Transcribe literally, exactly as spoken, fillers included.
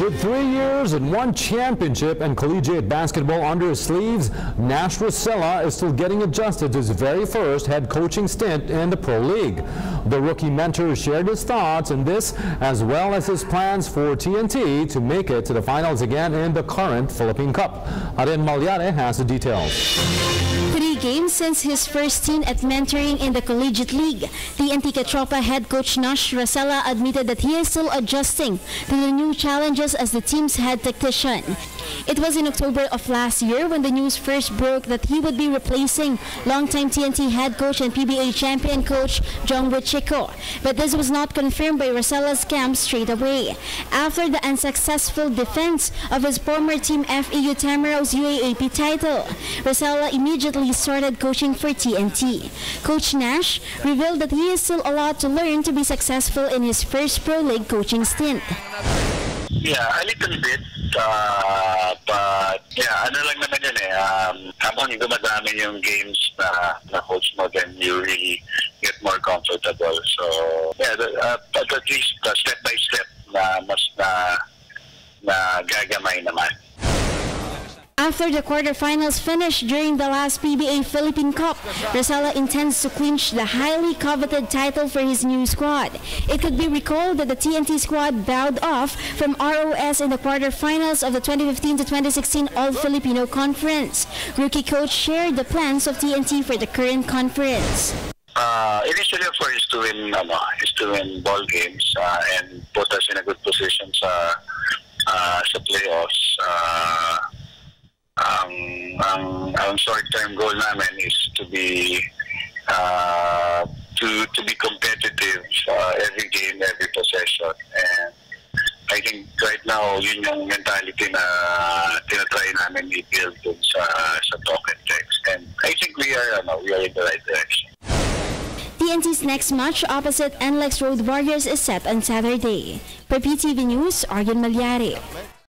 With three years and one championship and collegiate basketball under his sleeves, Nash Racela is still getting adjusted to his very first head coaching stint in the Pro League. The rookie mentor shared his thoughts on this as well as his plans for T N T to make it to the finals again in the current Philippine Cup. Aaron Maliyan has the details. Games since his first stint at mentoring in the collegiate league, T N T Katropa head coach Nash Racela admitted that he is still adjusting to the new challenges as the team's head tactician. It was in October of last year when the news first broke that he would be replacing longtime T N T head coach and P B A champion coach Jong Richico, but this was not confirmed by Racela's camp straight away. After the unsuccessful defense of his former team F E U Tamaraws U A A P title, Racela immediately started started coaching for T N T. Coach Nash revealed that he is still a lot to learn to be successful in his first Pro League coaching stint. Yeah, a little bit. Uh, but yeah, ano lang naman yun eh. Um, habang dumadami yung games na, na coach mo, then you really get more comfortable. So yeah, uh, at least uh, step by step na mas na, na gagamay naman. After the quarterfinals finish during the last P B A Philippine Cup, Racela intends to clinch the highly coveted title for his new squad. It could be recalled that the T N T squad bowed off from R O S in the quarterfinals of the twenty fifteen to twenty sixteen All Filipino Conference. Rookie coach shared the plans of T N T for the current conference. Uh, initially, of course, is to win, um, is to win ball games uh, and put us in a good position sa, uh, sa playoffs. Uh, Ang um, um, um, short-term goal namin is to be uh, to to be competitive uh, every game, every possession, and I think right now yun yung mentality na tinatry namin i-build sa sa talk and text, and I think we are uh, we are in the right direction. T N T's next match opposite Enlex Road Warriors is set on Saturday. For P T V News, Argel Maliyari.